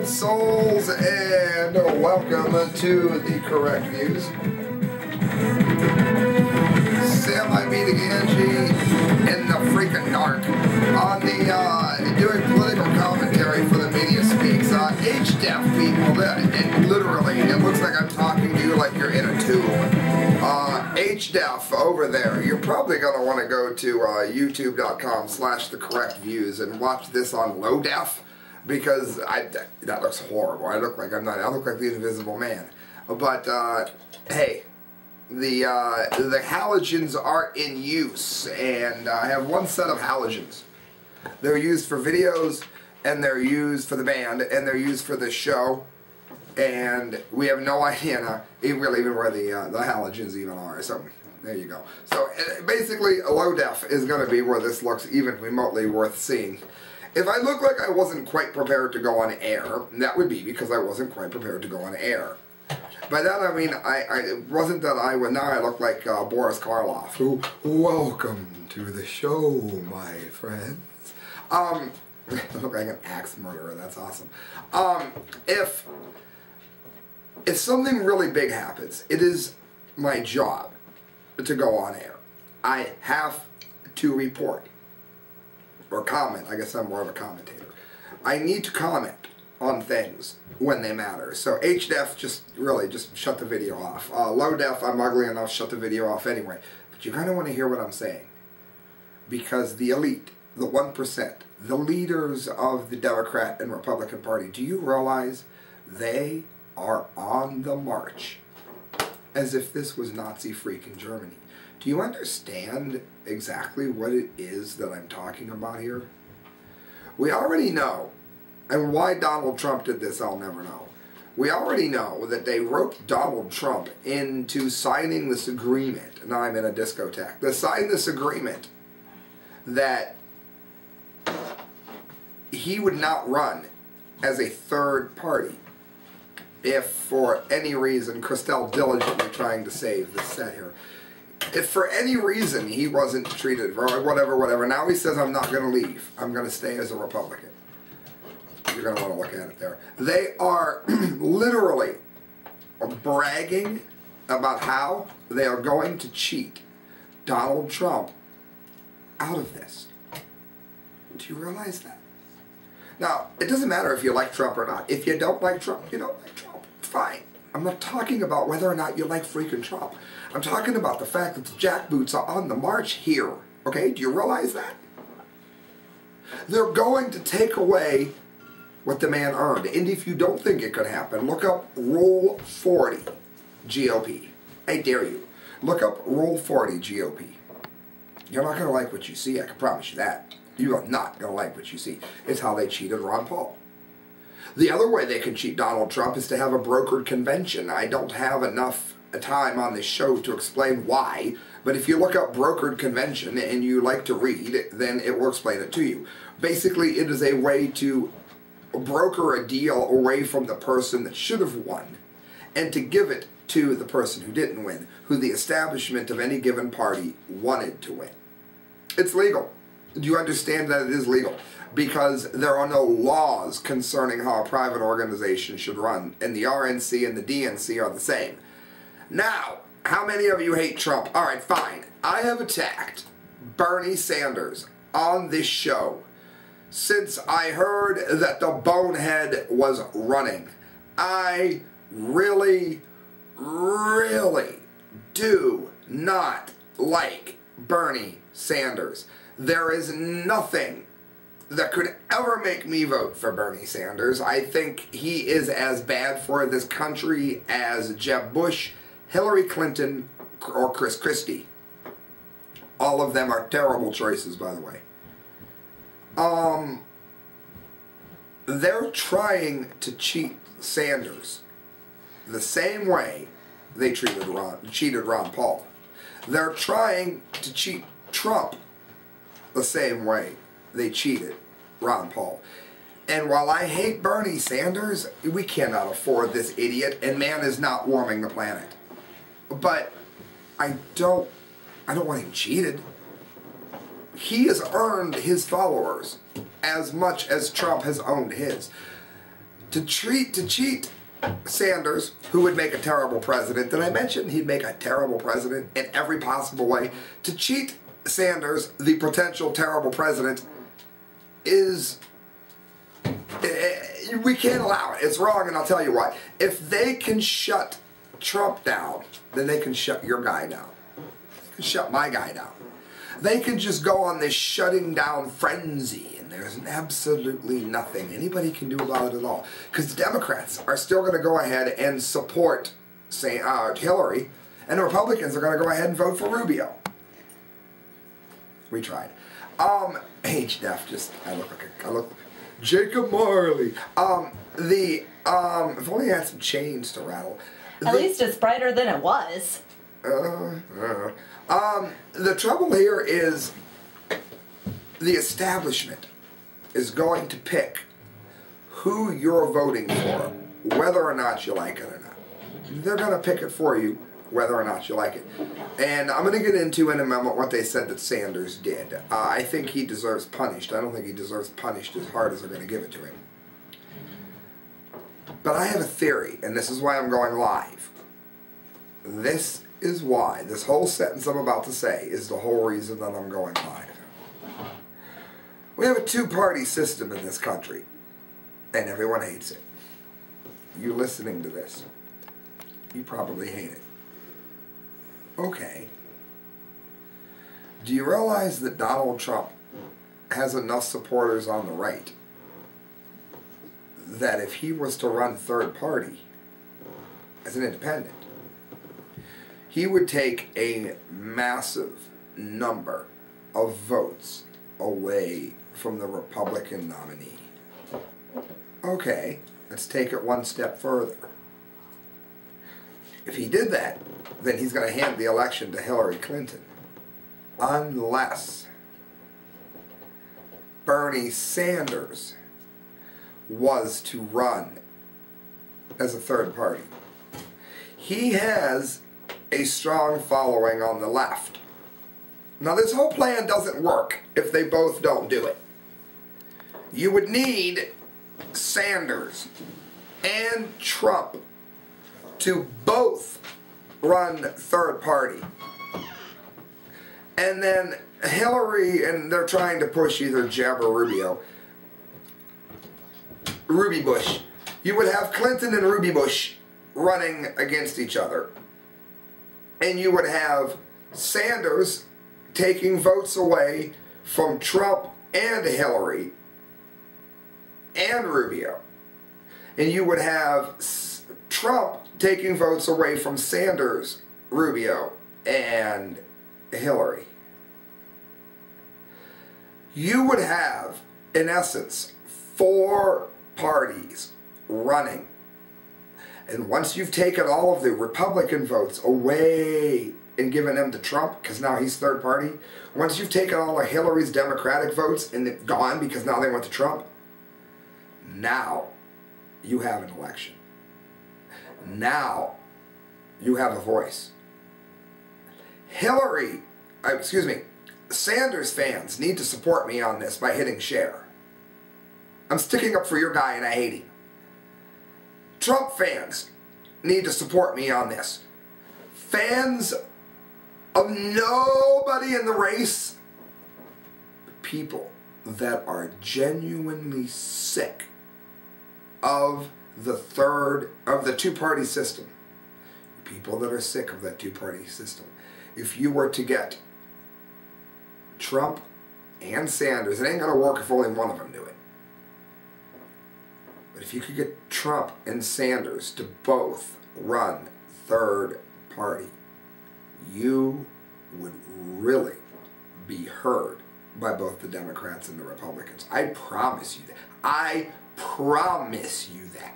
old souls, and welcome to The Correct Views. Sam I Be Di Gangi in the freaking dark on the doing political commentary for the Media Speaks. H-deaf people, that literally, it looks like I'm talking to you like you're in a tube. H-deaf over there, you're probably going to want to go to youtube.com/thecorrectviews and watch this on low def, because that looks horrible. I look like the Invisible Man. But hey, the halogens are in use, and I have one set of halogens. They're used for videos, and they're used for the band, and they're used for the show, and we have no idea really even where the halogens even are. So there you go. So basically, low def is going to be where this looks even remotely worth seeing. If I look like I wasn't quite prepared to go on air, that would be because I wasn't quite prepared to go on air. By that I mean, it wasn't that I would. Now I look like Boris Karloff. Welcome to the show, my friends. I look like an axe murderer. That's awesome. If something really big happens, it is my job to go on air. I have to report. Or comment. I guess I'm more of a commentator. I need to comment on things when they matter. So HDEF, just shut the video off. Low def, I'm ugly enough, shut the video off anyway. But you kind of want to hear what I'm saying. Because the elite, the 1%, the leaders of the Democrat and Republican Party, do you realize they are on the march? As if this was Nazi freaking Germany. Do you understand exactly what it is that I'm talking about here? We already know, and why Donald Trump did this, I'll never know. We already know that they roped Donald Trump into signing this agreement, and I'm in a discotheque, they signed this agreement that he would not run as a third party if for any reason, Christelle diligently trying to save this set here, if for any reason he wasn't treated, or whatever, now he says, I'm not going to leave. I'm going to stay as a Republican. You're going to want to look at it there. They are literally bragging about how they are going to cheat Donald Trump out of this. Do you realize that? Now, it doesn't matter if you like Trump or not. If you don't like Trump, you don't like Trump. Fine. I'm not talking about whether or not you like freaking Trump. I'm talking about the fact that the jackboots are on the march here. Okay, do you realize that? They're going to take away what the man earned. And if you don't think it could happen, look up Rule 40 GOP. I dare you. Look up Rule 40 GOP. You're not going to like what you see, I can promise you that. You are not going to like what you see. It's how they cheated Ron Paul. The other way they can cheat Donald Trump is to have a brokered convention. I don't have enough time on this show to explain why, but if you look up brokered convention and you like to read, then it will explain it to you. Basically, it is a way to broker a deal away from the person that should have won and to give it to the person who didn't win, who the establishment of any given party wanted to win. It's legal. Do you understand that it is legal? Because there are no laws concerning how a private organization should run, and the RNC and the DNC are the same. Now, how many of you hate Trump? All right, fine. I have attacked Bernie Sanders on this show since I heard that the bonehead was running. I really do not like Bernie Sanders. There is nothing that could ever make me vote for Bernie Sanders. I think he is as bad for this country as Jeb Bush, Hillary Clinton, or Chris Christie. All of them are terrible choices, by the way. They're trying to cheat Sanders the same way they cheated Ron Paul. They're trying to cheat Trump the same way they cheated Ron Paul. And while I hate Bernie Sanders, we cannot afford this idiot, and man is not warming the planet. But I don't want him cheated. He has earned his followers as much as Trump has owned his. to cheat Sanders, who would make a terrible president. Did I mention he'd make a terrible president in every possible way? To cheat Sanders, the potential terrible president, is... we can't allow it. It's wrong, and I'll tell you why. If they can shut Trump down, then they can shut your guy down. They can shut my guy down. They can just go on this shutting down frenzy, and there's absolutely nothing anybody can do about it at all. Because the Democrats are still going to go ahead and support, say, Hillary, and the Republicans are going to go ahead and vote for Rubio. We tried. HDF just, I look like Jacob Marley. If only I had some chains to rattle. At least it's brighter than it was. The trouble here is the establishment is going to pick who you're voting for, whether or not you like it or not. They're going to pick it for you, whether or not you like it. And I'm going to get into in a moment what they said that Sanders did. I think he deserves punished. I don't think he deserves punished as hard as they're going to give it to him. But I have a theory, and this is why I'm going live. This is why. This whole sentence I'm about to say is the whole reason that I'm going live. We have a two-party system in this country, and everyone hates it. You listening to this, you probably hate it. Okay. Do you realize that Donald Trump has enough supporters on the right that if he was to run third party as an independent, he would take a massive number of votes away from the Republican nominee? Okay, let's take it one step further. If he did that, then he's going to hand the election to Hillary Clinton. Unless Bernie Sanders was to run as a third party. He has a strong following on the left. Now this whole plan doesn't work if they both don't do it. You would need Sanders and Trump to both run third party. And then Hillary, and they're trying to push either Jeb or Rubio. Ruby Bush. You would have Clinton and Ruby Bush running against each other. And you would have Sanders taking votes away from Trump and Hillary and Rubio. And you would have Trump taking votes away from Sanders, Rubio, and Hillary. You would have, in essence, four parties running. And once you've taken all of the Republican votes away and given them to Trump, because now he's third party, once you've taken all of Hillary's Democratic votes and they're gone because now they went to Trump, now you have an election. Now you have a voice. Sanders fans need to support me on this by hitting share. I'm sticking up for your guy and I hate him. Trump fans need to support me on this. Fans of nobody in the race, people that are genuinely sick of the two-party system. People that are sick of that two-party system. If you were to get Trump and Sanders, it ain't gonna work if only one of them do it. But if you could get Trump and Sanders to both run third party, you would really be heard by both the Democrats and the Republicans. I promise you that. I promise you that.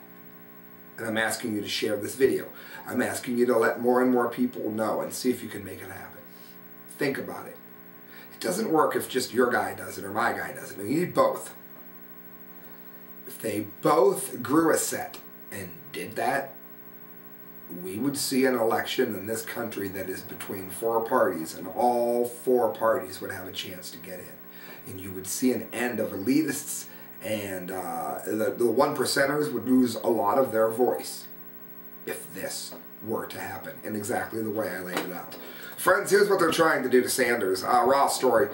And I'm asking you to share this video. I'm asking you to let more and more people know and see if you can make it happen. Think about it. It doesn't work if just your guy does it or my guy does it. You need both. If they both grew a set and did that, we would see an election in this country that is between four parties, and all four parties would have a chance to get in. And you would see an end of elitists And the one percenters would lose a lot of their voice if this were to happen, in exactly the way I laid it out. Friends, here's what they're trying to do to Sanders. Raw Story.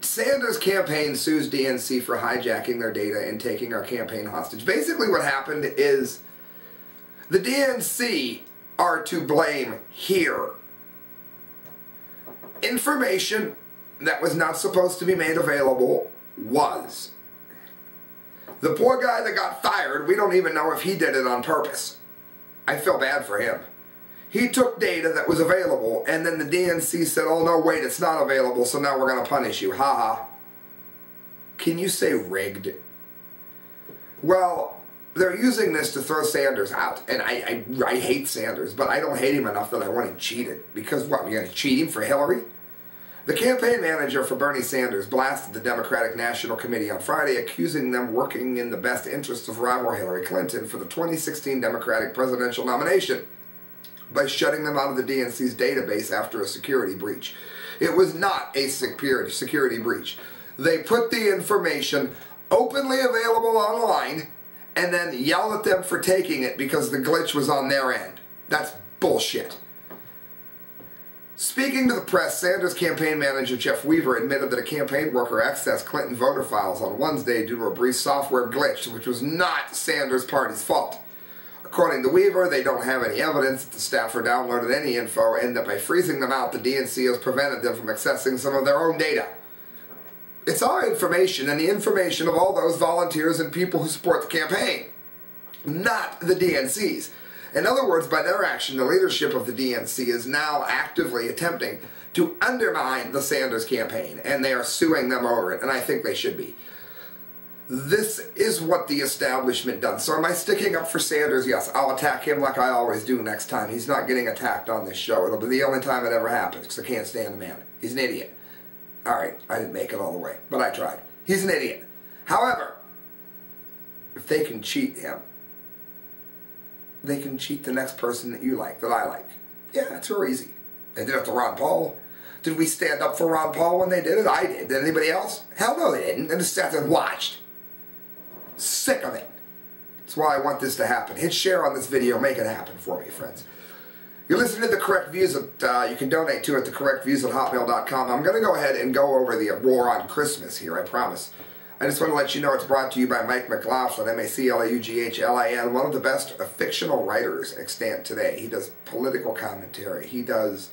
Sanders' campaign sues DNC for hijacking their data and taking our campaign hostage. Basically what happened is the DNC are to blame here. Information that was not supposed to be made available was. The poor guy that got fired, we don't even know if he did it on purpose. I feel bad for him. He took data that was available, and then the DNC said, oh no, wait, it's not available, so now we're going to punish you. Ha-ha. Can you say rigged? Well, they're using this to throw Sanders out, and I hate Sanders, but I don't hate him enough that I want him cheated. Because what, we're going to cheat him for Hillary? The campaign manager for Bernie Sanders blasted the Democratic National Committee on Friday, accusing them working in the best interests of rival Hillary Clinton for the 2016 Democratic presidential nomination by shutting them out of the DNC's database after a security breach. It was not a security breach. They put the information openly available online and then yelled at them for taking it because the glitch was on their end. That's bullshit. Speaking to the press, Sanders campaign manager Jeff Weaver admitted that a campaign worker accessed Clinton voter files on Wednesday due to a brief software glitch, which was not Sanders' party's fault. According to Weaver, they don't have any evidence that the staffer downloaded any info, and that by freezing them out, the DNC has prevented them from accessing some of their own data. It's our information and the information of all those volunteers and people who support the campaign, not the DNC's. In other words, by their action, the leadership of the DNC is now actively attempting to undermine the Sanders campaign, and they are suing them over it, and I think they should be. This is what the establishment does. So am I sticking up for Sanders? Yes, I'll attack him like I always do next time. He's not getting attacked on this show. It'll be the only time it ever happens, because I can't stand the man. He's an idiot. All right, I didn't make it all the way, but I tried. He's an idiot. However, if they can cheat him, they can cheat the next person that you like, that I like. Yeah, it's real easy. They did it to Ron Paul. Did we stand up for Ron Paul when they did it? I did. Did anybody else? Hell no, they didn't. They just sat there and watched. Sick of it. That's why I want this to happen. Hit share on this video. Make it happen for me, friends. You're listening to The Correct Views. You can donate to it at thecorrectviews@hotmail.com. I'm going to go ahead and go over the war on Christmas here, I promise. I just want to let you know it's brought to you by Mike McLaughlin, McLaughlin, one of the best fictional writers extant today. He does political commentary. He does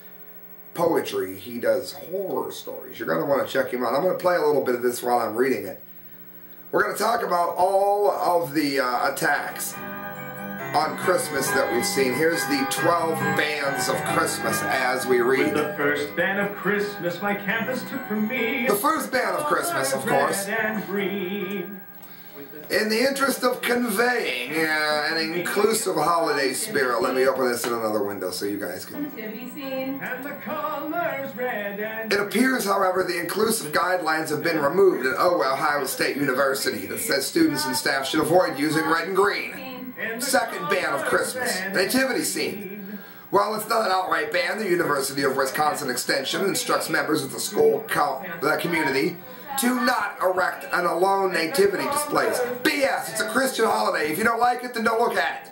poetry. He does horror stories. You're going to want to check him out. I'm going to play a little bit of this while I'm reading it. We're going to talk about all of the attacks on Christmas that we've seen. Here's the 12 bands of Christmas as we read. With the first band of Christmas my canvas took from me. The first band of Christmas, of course. And green. In the interest of conveying an inclusive holiday spirit, let me open this in another window so you guys can... It appears, however, the inclusive guidelines have been removed at Ohio State University that says students and staff should avoid using red and green. Second ban of Christmas, nativity scene. While it's not an outright ban, the University of Wisconsin Extension instructs members of the school community to not erect an alone nativity displays. BS, it's a Christian holiday. If you don't like it, then don't look at it.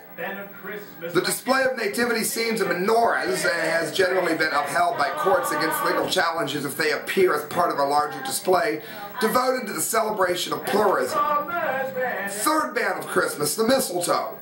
The display of nativity scenes and menorahs has generally been upheld by courts against legal challenges if they appear as part of a larger display devoted to the celebration of pluralism. Third ban of Christmas, the mistletoe.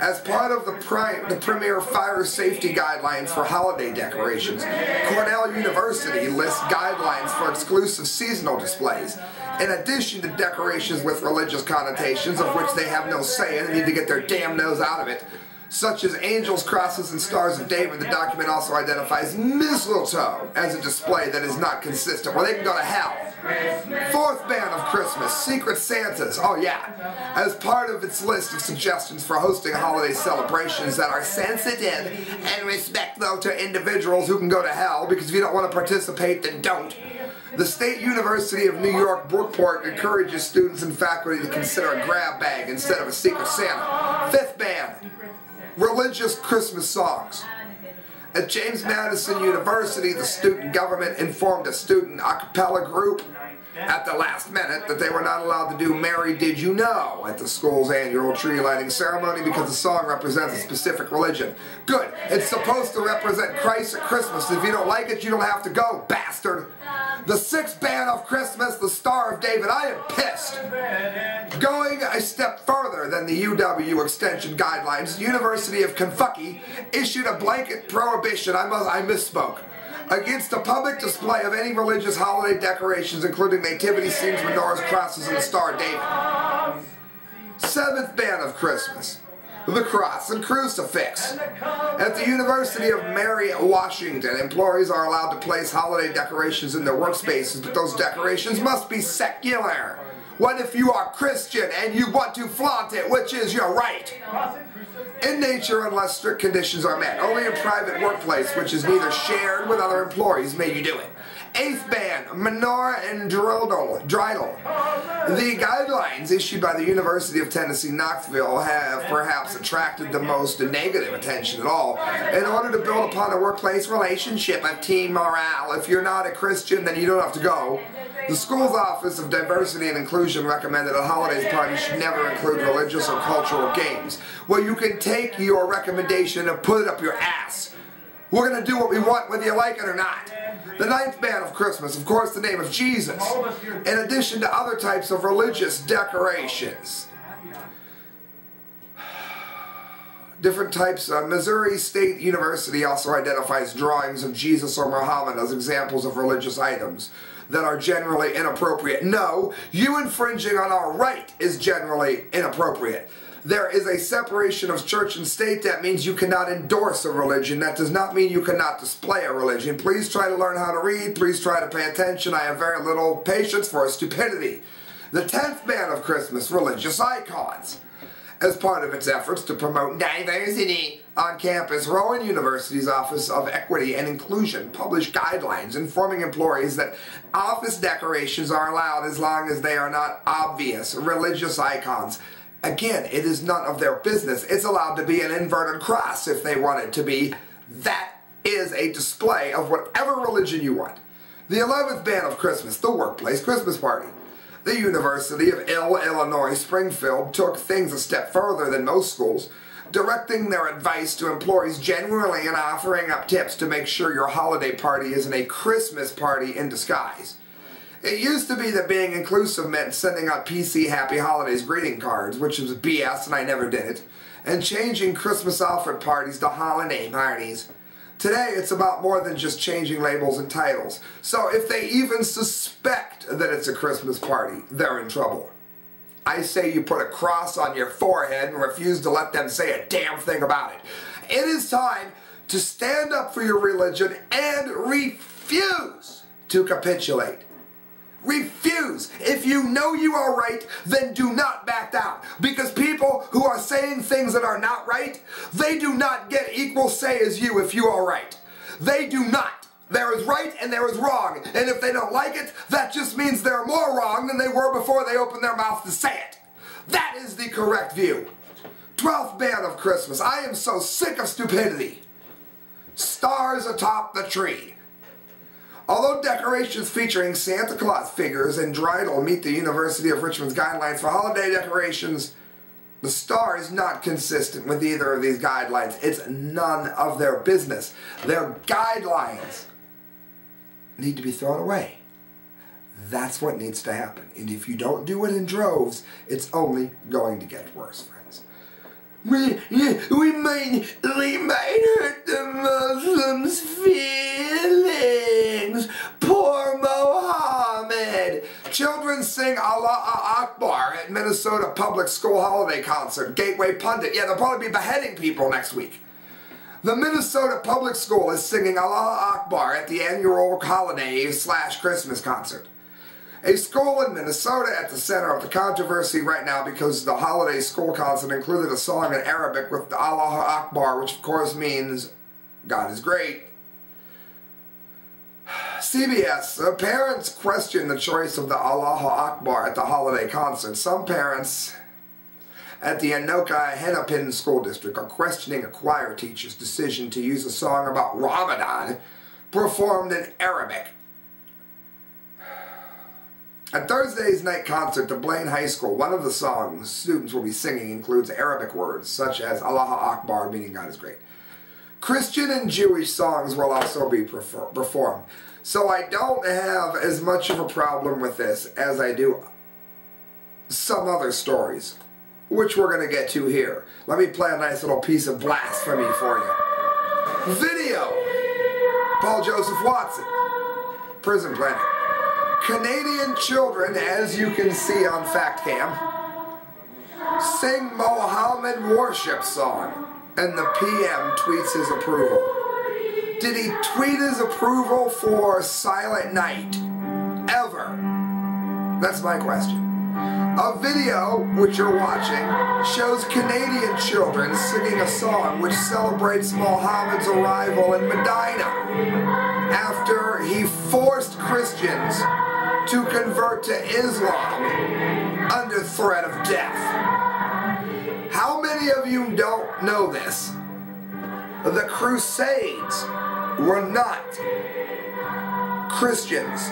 As part of the premier fire safety guidelines for holiday decorations, Cornell University lists guidelines for exclusive seasonal displays, in addition to decorations with religious connotations of which they have no say and need to get their damn nose out of it, such as angels, crosses, and stars of David. The document also identifies mistletoe as a display that is not consistent. Well, they can go to hell. Fourth ban of Christmas, Secret Santas. Oh, yeah. As part of its list of suggestions for hosting holiday celebrations that are sensitive and respectful to individuals who can go to hell, because if you don't want to participate, then don't. The State University of New York Brookport encourages students and faculty to consider a grab bag instead of a Secret Santa. Fifth ban. Religious Christmas songs. At James Madison University, the student government informed a student a cappella group at the last minute that they were not allowed to do Mary Did You Know at the school's annual tree lighting ceremony because the song represents a specific religion. Good. It's supposed to represent Christ at Christmas. If you don't like it, you don't have to go, bastard. The sixth band of Christmas, the Star of David. I am pissed. Going a step further than the UW Extension guidelines, the University of Kentucky issued a blanket prohibition. I misspoke. Against the public display of any religious holiday decorations, including nativity scenes, menorahs, crosses, and the Star of David. Seventh band of Christmas, the cross and crucifix. At the University of Mary Washington, employees are allowed to place holiday decorations in their workspaces, but those decorations must be secular. What if you are Christian and you want to flaunt it, which is your right? In nature, unless strict conditions are met. Only in private workplace, which is neither shared with other employees, may you do it. Eighth band, menorah and dreidel. The guidelines issued by the University of Tennessee Knoxville have perhaps attracted the most negative attention at all. In order to build upon a workplace relationship of team morale, if you're not a Christian, then you don't have to go. The school's Office of Diversity and Inclusion recommended a holiday party should never include religious or cultural games. Well, you can take your recommendation and put it up your ass. We're going to do what we want whether you like it or not. The ninth band of Christmas, of course, the name of Jesus, in addition to other types of religious decorations. Different types. Missouri State University also identifies drawings of Jesus or Muhammad as examples of religious items that are generally inappropriate. No, you infringing on our right is generally inappropriate. There is a separation of church and state. That means you cannot endorse a religion. That does not mean you cannot display a religion. Please try to learn how to read. Please try to pay attention. I have very little patience for stupidity. The 10th band of Christmas, religious icons. As part of its efforts to promote diversity on campus, Rowan University's Office of Equity and Inclusion published guidelines informing employees that office decorations are allowed as long as they are not obvious religious icons. Again, it is none of their business. It's allowed to be an inverted cross if they want it to be. That is a display of whatever religion you want. The 11th band of Christmas, the workplace Christmas party. The University of Illinois Springfield took things a step further than most schools, directing their advice to employees generally and offering up tips to make sure your holiday party isn't a Christmas party in disguise. It used to be that being inclusive meant sending out PC Happy Holidays greeting cards, which was BS and I never did it, and changing Christmas Alfred parties to holiday parties. Today, it's about more than just changing labels and titles. So if they even suspect that it's a Christmas party, they're in trouble. I say you put a cross on your forehead and refuse to let them say a damn thing about it. It is time to stand up for your religion and refuse to capitulate. Refuse. If you know you are right, then do not back down. Because people who are saying things that are not right, they do not get equal say as you if you are right. They do not. There is right and there is wrong. And if they don't like it, that just means they're more wrong than they were before they opened their mouth to say it. That is the correct view. 12th band of Christmas. I am so sick of stupidity. Stars atop the tree. Although decorations featuring Santa Claus figures and dreidel meet the University of Richmond's guidelines for holiday decorations, the star is not consistent with either of these guidelines. It's none of their business. Their guidelines need to be thrown away. That's what needs to happen. And if you don't do it in droves, it's only going to get worse, friends. We might hurt the Muslims' feelings. Poor Mohammed. Children sing Allahu Akbar at Minnesota Public School Holiday Concert. Gateway Pundit. Yeah, they'll probably be beheading people next week. The Minnesota Public School is singing Allahu Akbar at the annual holiday/Christmas concert. A school in Minnesota at the center of the controversy right now because the holiday school concert included a song in Arabic with the Allahu Akbar, which of course means God is great. CBS, parents question the choice of the Allahu Akbar at the holiday concert. Some parents At the Anoka Hennepin School District are questioning a choir teacher's decision to use a song about Ramadan performed in Arabic. At Thursday's night concert at Blaine High School, one of the songs students will be singing includes Arabic words such as Allahu Akbar, meaning God is great. Christian and Jewish songs will also be performed. So I don't have as much of a problem with this as I do some other stories, which we're going to get to here. Let me play a nice little piece of blasphemy for you. Video. Paul Joseph Watson. Prison Planet. Canadian children, as you can see on FactCam, sing Mohammed worship song. And the PM tweets his approval. Did he tweet his approval for Silent Night? Ever? That's my question. A video, which you're watching, shows Canadian children singing a song which celebrates Mohammed's arrival in Medina after he forced Christians to convert to Islam under threat of death. How many of you don't know this? The Crusades were not Christians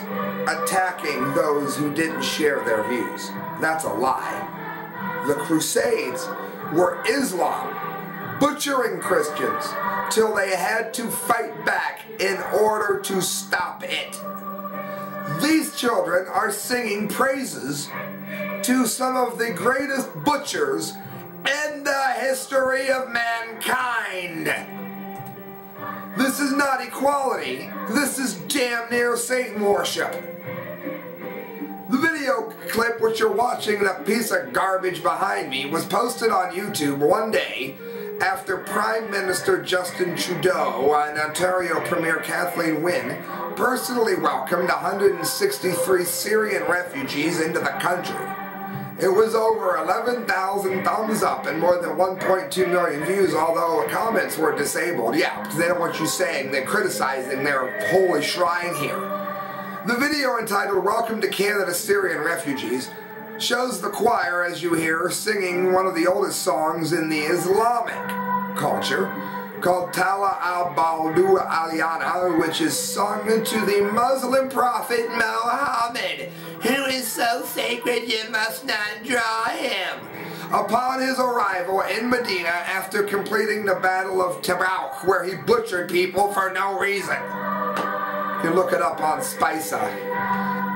attacking those who didn't share their views. That's a lie. The Crusades were Islam butchering Christians till they had to fight back in order to stop it. These children are singing praises to some of the greatest butchers in the history of mankind. This is not equality. This is damn near Satan worship. The video clip which you're watching and a piece of garbage behind me was posted on YouTube one day after Prime Minister Justin Trudeau and Ontario Premier Kathleen Wynne personally welcomed 163 Syrian refugees into the country. It was over 11,000 thumbs up and more than 1.2 million views, although the comments were disabled. Yeah, because they don't want you saying they're criticizing their holy shrine here. The video entitled Welcome to Canada, Syrian Refugees shows the choir, as you hear, singing one of the oldest songs in the Islamic culture called Tala al-Baldu Aliana, which is sung to the Muslim prophet Muhammad, who is so sacred you must not draw him, upon his arrival in Medina after completing the Battle of Tabuk, where he butchered people for no reason. You can look it up on Spicer.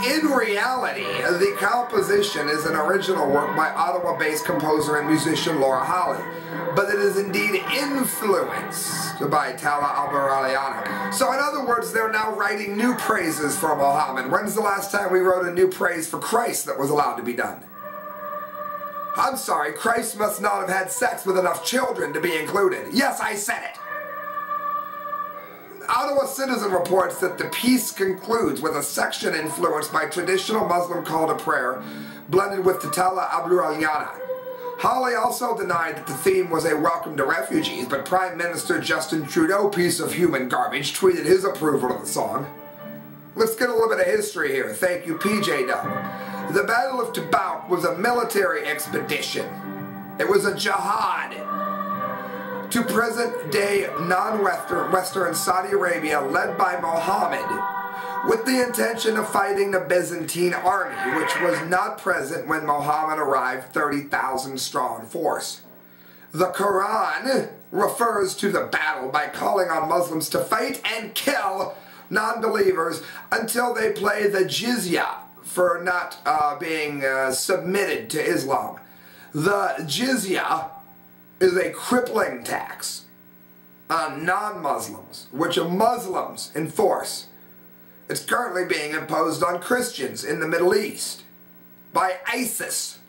In reality, the composition is an original work by Ottawa-based composer and musician Laura Holly, but it is indeed influenced by Tala al-Baraliana. So in other words, they're now writing new praises for Mohammed. When's the last time we wrote a new praise for Christ that was allowed to be done? I'm sorry, Christ must not have had sex with enough children to be included. Yes, I said it. Ottawa Citizen reports that the piece concludes with a section influenced by traditional Muslim call to prayer, blended with the Tala al-Baraliana. Holly also denied that the theme was a welcome to refugees, but Prime Minister Justin Trudeau, piece of human garbage, tweeted his approval of the song. Let's get a little bit of history here. Thank you, PJ Dub. The Battle of Tabuk was a military expedition. It was a jihad to present-day non-Western Saudi Arabia, led by Mohammed, with the intention of fighting the Byzantine army, which was not present when Mohammed arrived, 30,000 strong force. The Quran refers to the battle by calling on Muslims to fight and kill non-believers until they pay the jizya for not being submitted to Islam. The jizya is a crippling tax on non-Muslims, which Muslims enforce. It's currently being imposed on Christians in the Middle East by ISIS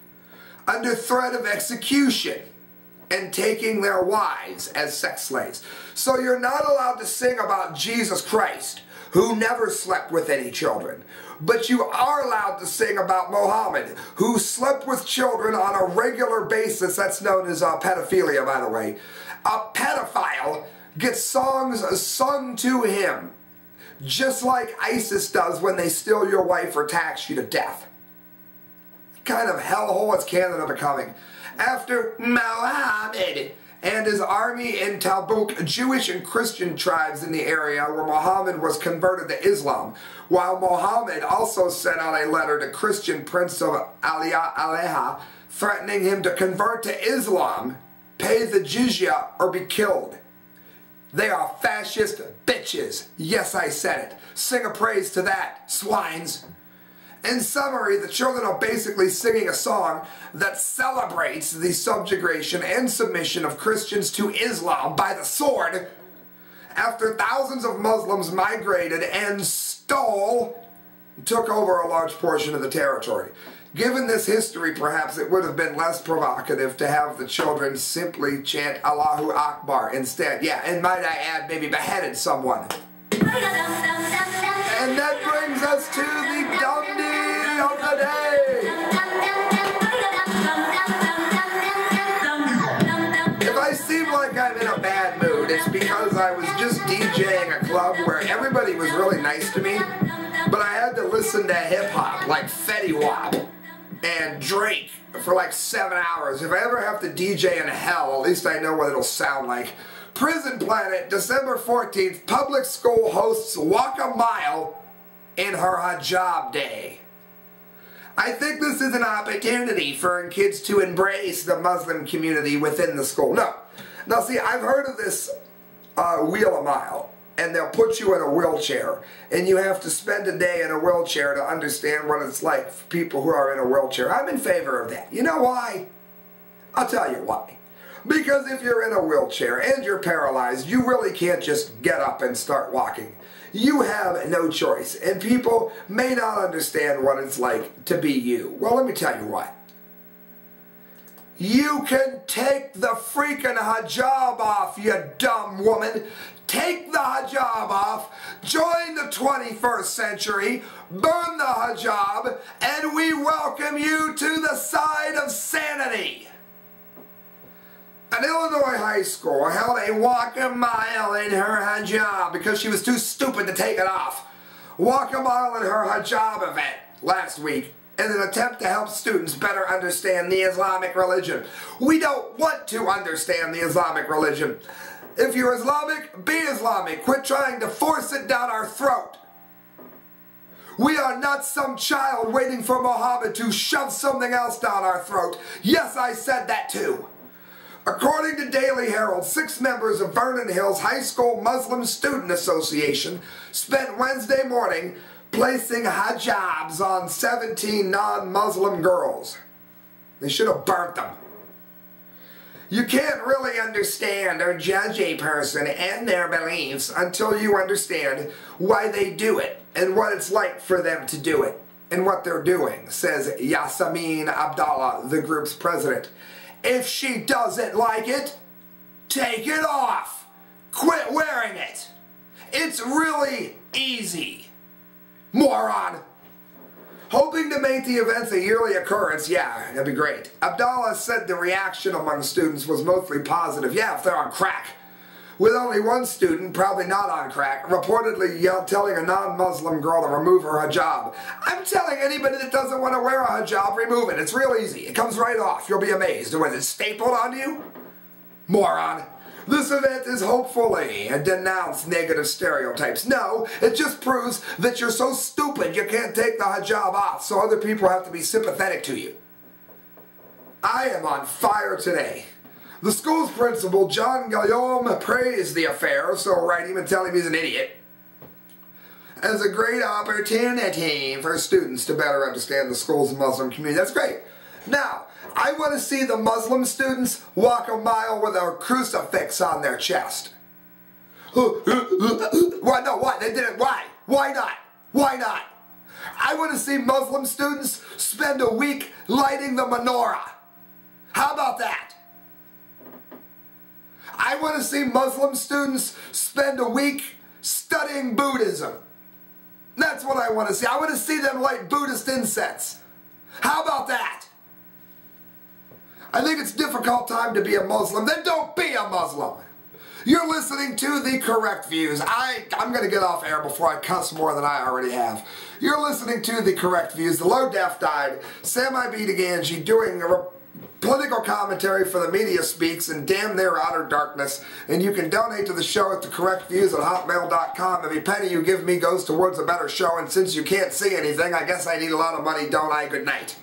under threat of execution and taking their wives as sex slaves. So you're not allowed to sing about Jesus Christ, who never slept with any children. But you are allowed to sing about Mohammed, who slept with children on a regular basis. That's known as pedophilia, by the way. A pedophile gets songs sung to him, just like ISIS does when they steal your wife or tax you to death. Kind of hellhole is Canada becoming. after Muhammad and his army in Tabuk. Jewish and Christian tribes in the area where Muhammad was converted to Islam, while Muhammad also sent out a letter to Christian Prince of Aleha threatening him to convert to Islam, pay the jizya, or be killed. They are fascist bitches. Yes, I said it. Sing a praise to that, swines. In summary, the children are basically singing a song that celebrates the subjugation and submission of Christians to Islam by the sword after thousands of Muslims migrated and stole, took over a large portion of the territory. Given this history, perhaps it would have been less provocative to have the children simply chant Allahu Akbar instead. Yeah, and might I add, maybe beheaded someone. And that brings us to the Dummy of the Day! If I seem like I'm in a bad mood, it's because I was just DJing a club where everybody was really nice to me, but I had to listen to hip-hop like Fetty Wap and Drake for like 7 hours. If I ever have to DJ in hell, at least I know what it'll sound like. Prison Planet, December 14th, public school hosts Walk a Mile in her Hijab Day. I think this is an opportunity for kids to embrace the Muslim community within the school. Now see, I've heard of this wheel a mile, and they'll put you in a wheelchair, and you have to spend a day in a wheelchair to understand what it's like for people who are in a wheelchair. I'm in favor of that. You know why? I'll tell you why. Because if you're in a wheelchair and you're paralyzed, you really can't just get up and start walking. You have no choice, and people may not understand what it's like to be you. Well, let me tell you what. You can take the freaking hijab off, you dumb woman. Take the hijab off, join the 21st century, burn the hijab, and we welcome you to the side of sanity. An Illinois high school held a walk a mile in her hijab because she was too stupid to take it off. Walk a mile in her hijab event last week in an attempt to help students better understand the Islamic religion. We don't want to understand the Islamic religion. If you're Islamic, be Islamic. Quit trying to force it down our throat. We are not some child waiting for Muhammad to shove something else down our throat. Yes, I said that too. According to Daily Herald, 6 members of Vernon Hills High School Muslim Student Association spent Wednesday morning placing hijabs on 17 non-Muslim girls. They should have burnt them. You can't really understand or judge a person and their beliefs until you understand why they do it and what it's like for them to do it and what they're doing, says Yasamin Abdallah, the group's president. If she doesn't like it, take it off. Quit wearing it. It's really easy, moron. Hoping to make the events a yearly occurrence, yeah, that'd be great. Abdallah said the reaction among students was mostly positive. Yeah, if they're on crack. With only one student, probably not on crack, reportedly yelled, telling a non-Muslim girl to remove her hijab. I'm telling anybody that doesn't want to wear a hijab, remove it. It's real easy. It comes right off. You'll be amazed. Was it stapled onto you? Moron. This event is hopefully a denounce negative stereotypes. No, it just proves that you're so stupid you can't take the hijab off, so other people have to be sympathetic to you. I am on fire today. The school's principal, John Guillaume, praised the affair, so write him and tell him he's an idiot, as a great opportunity for students to better understand the school's Muslim community. That's great. Now, I want to see the Muslim students walk a mile with a crucifix on their chest. Why? No, why? They did it. Why? Why not? Why not? I want to see Muslim students spend a week lighting the menorah. How about that? I want to see Muslim students spend a week studying Buddhism. That's what I want to see. I want to see them light Buddhist incense. How about that? I think it's a difficult time to be a Muslim. Then don't be a Muslim. You're listening to The Correct Views. I'm going to get off air before I cuss more than I already have. You're listening to The Correct Views. The Low Def died. Sam I Be Di Gangi doing a political commentary for the Media Speaks and damn their outer darkness. And you can donate to the show at thecorrectviews@hotmail.com. Every penny you give me goes towards a better show, and since you can't see anything, I guess I need a lot of money, don't I? Good night.